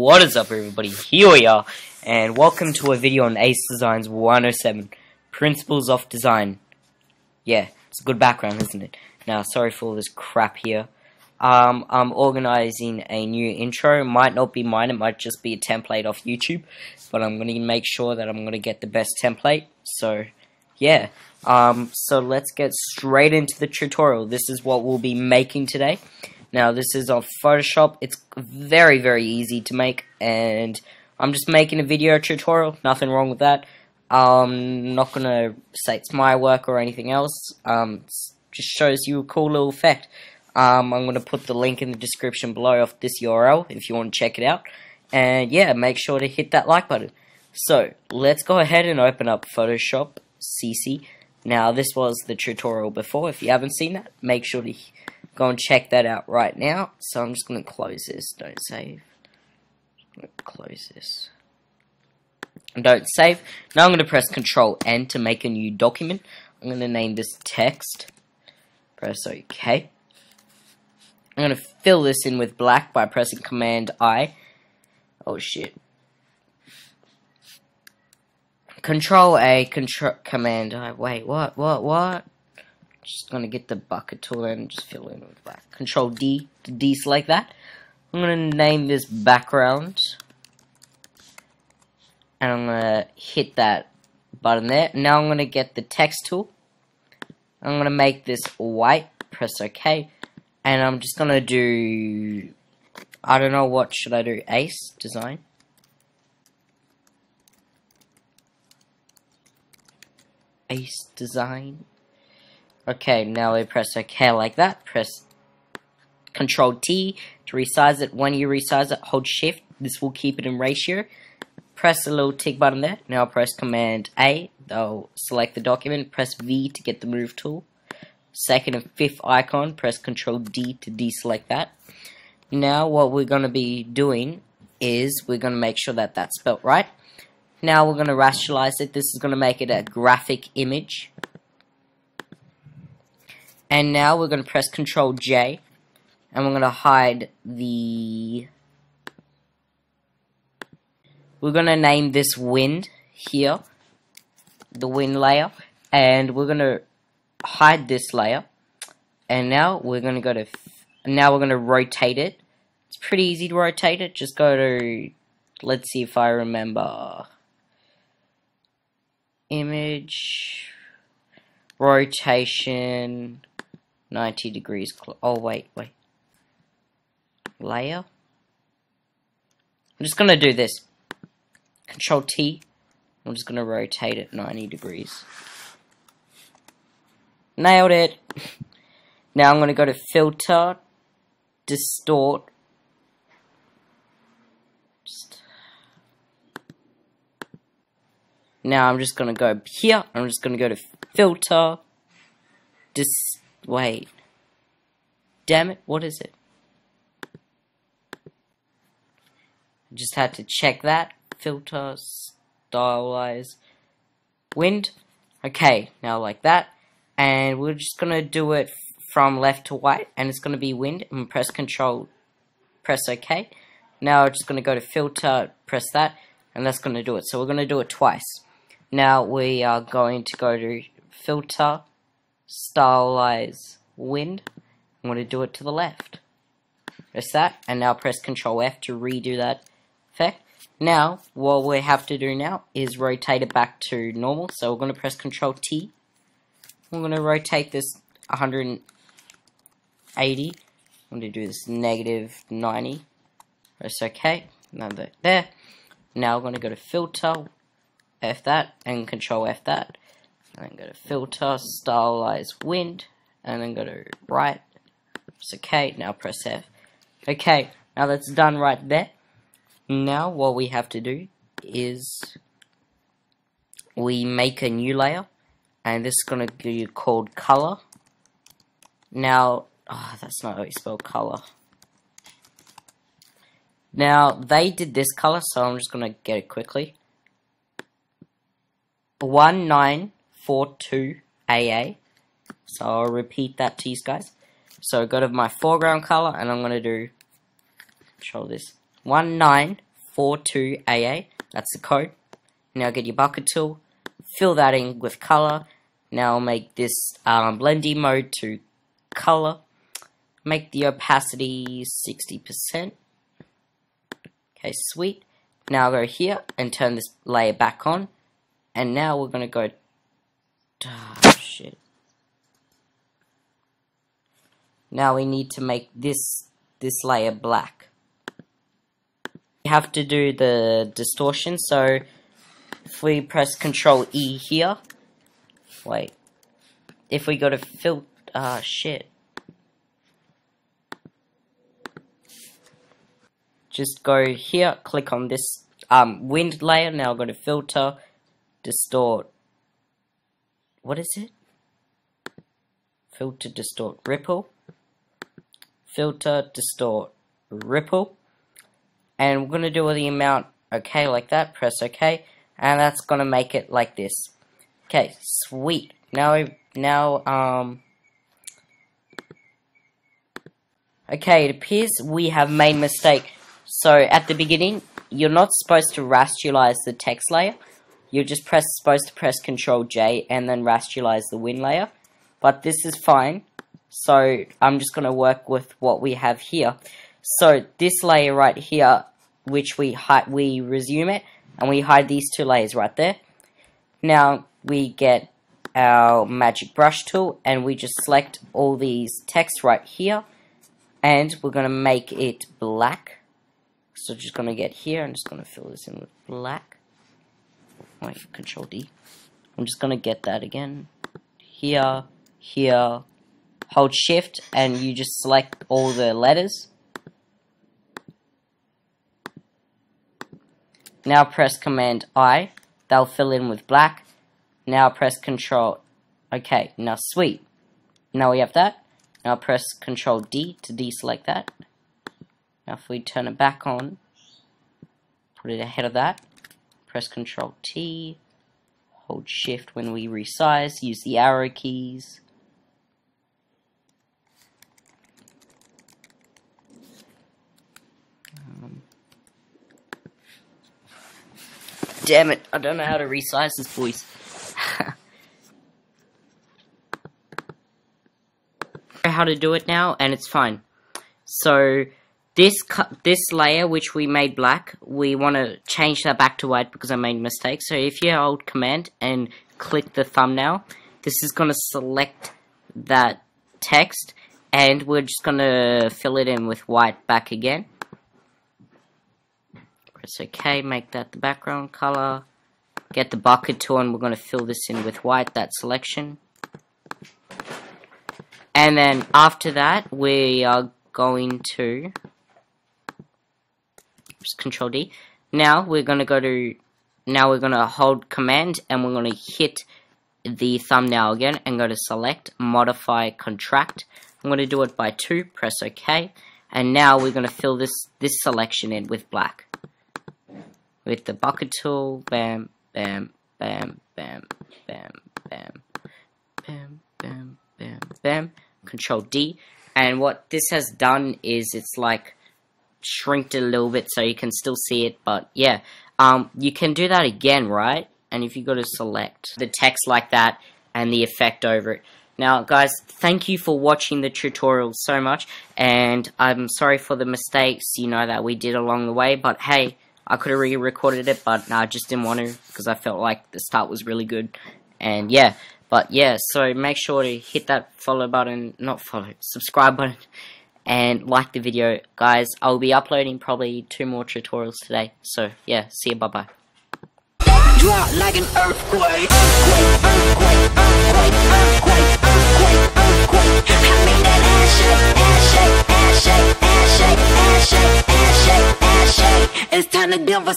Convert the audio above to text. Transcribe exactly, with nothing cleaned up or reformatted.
What is up, everybody? Here we are, and welcome to a video on AceDesign's one oh seven Principles of Design. Yeah, it's a good background, isn't it? Now, sorry for all this crap here. Um, I'm organizing a new intro. It might not be mine, it might just be a template off YouTube, but I'm gonna make sure that I'm gonna get the best template. So, yeah. Um, so let's get straight into the tutorial. This is what we'll be making today. Now, this is on Photoshop. It's very, very easy to make, and I'm just making a video tutorial. Nothing wrong with that. Um, not gonna say it's my work or anything else. Um, just shows you a cool little effect. Um, I'm gonna put the link in the description below of this U R L if you want to check it out. And yeah, make sure to hit that like button. So let's go ahead and open up Photoshop C C. Now, this was the tutorial before. If you haven't seen that, make sure to go and check that out right now. So I'm just going to close this. Don't save. I'm going to close this. And don't save. Now I'm going to press control N to make a new document. I'm going to name this text. Press OK. I'm going to fill this in with black by pressing command I. Oh shit. control A, control, command I. Wait, what, what, what? Just gonna get the bucket tool and just fill in with black. control D to deselect that. I'm gonna name this background, and I'm gonna hit that button there. Now I'm gonna get the text tool. I'm gonna make this white. Press OK, and I'm just gonna do. I don't know what should I do. Ace design. Ace design. Okay, now we press OK like that. Press control T to resize it. When you resize it, hold shift. This will keep it in ratio. Press the little tick button there. Now press command A. They'll select the document. Press V to get the move tool. Second and fifth icon. Press control D to deselect that. Now what we're going to be doing is we're going to make sure that that's spelt right. Now we're going to rationalize it. This is going to make it a graphic image. And now we're going to press control J, and we're going to hide the... We're going to name this Wind here, the Wind layer, and we're going to hide this layer. And now we're going to go to... Now we're going to rotate it. It's pretty easy to rotate it. Just go to... Let's see if I remember. Image... Rotation... ninety degrees. Oh, wait, wait. Layer. I'm just going to do this. control T. I'm just going to rotate it ninety degrees. Nailed it. Now I'm going to go to Filter. Distort. Just. Now I'm just going to go here. I'm just going to go to Filter. Distort. Wait. Damn it, what is it? I just had to check that. Filter, stylize, Wind. Okay, now like that. And we're just gonna do it from left to right, and it's gonna be Wind. And press control, press OK. Now we're just gonna go to Filter, press that, and that's gonna do it. So we're gonna do it twice. Now we are going to go to Filter. Stylize Wind. I'm going to do it to the left. Press that, and now press control F to redo that effect. Now, what we have to do now is rotate it back to normal. So we're going to press control T. We're going to rotate this one hundred eighty. I'm going to do this negative ninety. Press OK. Another there. Now we're going to go to Filter, F that, and control F that. And then go to Filter, Stylize Wind, and then go to Right. It's OK. Now press F. OK. Now that's done right there. Now what we have to do is we make a new layer, and this is going to be called Color. Now, oh, that's not how you spell color. Now, they did this color, so I'm just going to get it quickly. one nine four two A A. So I'll repeat that to you guys. So go to my foreground color, and I'm going to do, control this, one nine four two A A, that's the code. Now get your bucket tool, fill that in with color. Now make this um, blending mode to color, make the opacity sixty percent. Okay, sweet. Now I'll go here and turn this layer back on, and now we're going to go, oh, shit. Now we need to make this this layer black. We have to do the distortion, so if we press Control E here, wait, if we go to filter, ah uh, shit, just go here, click on this um, wind layer. Now go to filter, distort, what is it? Filter, distort, ripple, filter, distort, ripple, and we're gonna do all the amount okay like that, press okay, and that's gonna make it like this. Okay, sweet. Now we now um okay, it appears we have made a mistake. So at the beginning, you're not supposed to rasterize the text layer. You're just press, supposed to press Control J and then rasterize the wind layer. But this is fine. So I'm just going to work with what we have here. So this layer right here, which we hide, we resume it, and we hide these two layers right there. Now we get our magic brush tool and we just select all these text right here, and we're going to make it black. So just gonna get here, I'm just gonna fill this in with black. Wait, Control D. I'm just gonna get that again. Here, here, hold shift, and you just select all the letters. Now press Command I, they'll fill in with black. Now press Control, okay, now sweet. Now we have that. Now press Control D to deselect that. Now if we turn it back on, put it ahead of that, press Control T, hold shift when we resize, use the arrow keys. Um, damn it, I don't know how to resize this voice. I know how to do it now, and it's fine. So This this layer, which we made black, we want to change that back to white because I made a mistake. So if you hold Command and click the thumbnail, this is going to select that text, and we're just going to fill it in with white back again. Press OK, make that the background color. Get the bucket tool, and we're going to fill this in with white, that selection. And then after that, we are going to just Control D. Now we're going to go to, now we're going to hold Command and we're going to hit the thumbnail again and go to select, modify, contract. I'm going to do it by two, press OK. And now we're going to fill this, this selection in with black. With the bucket tool, bam, bam, bam, bam, bam, bam, bam, bam, bam, bam, Control D. And what this has done is it's like shrinked a little bit so you can still see it, but yeah, um, you can do that again, right? And if you go to select the text like that and the effect over it. Now guys, thank you for watching the tutorial so much, and I'm sorry for the mistakes, you know, that we did along the way, but hey, I could have re-recorded it, but no, I just didn't want to because I felt like the start was really good, and yeah, but yeah, so make sure to hit that follow button, not follow, subscribe button, and like the video, guys. I'll be uploading probably two more tutorials today. So, yeah, see you, bye-bye. Drop like an earthquake, earthquake, earthquake, earthquake, earthquake, earthquake, earthquake. Help me that ass shake, ass shake, ass shake, ass shake, ass shake, ass shake, ass shake. It's time to give us